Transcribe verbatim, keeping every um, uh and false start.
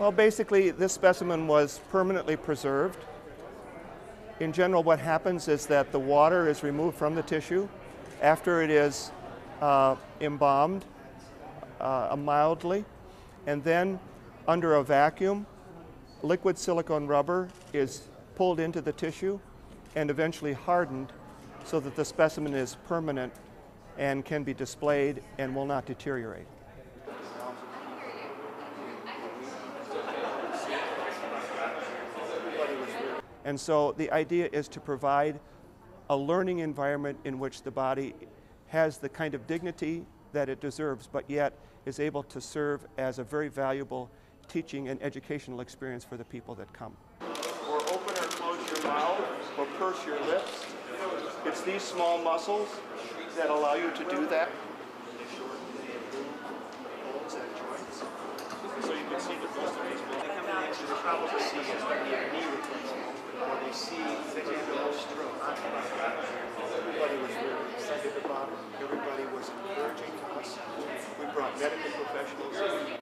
Well, basically, this specimen was permanently preserved. In general, what happens is that the water is removed from the tissue after it is uh, embalmed uh, mildly, and then under a vacuum, liquid silicone rubber is pulled into the tissue and eventually hardened so that the specimen is permanent and can be displayed and will not deteriorate. And so the idea is to provide a learning environment in which the body has the kind of dignity that it deserves, but yet is able to serve as a very valuable teaching and educational experience for the people that come. Or open or close your mouth or purse your lips. It's these small muscles that allow you to do that. So you can see that most of these people probably see as like a knee replacement. Or they see the whole stroke. Everybody was really excited about it. Everybody was encouraging us. We brought medical professionals in.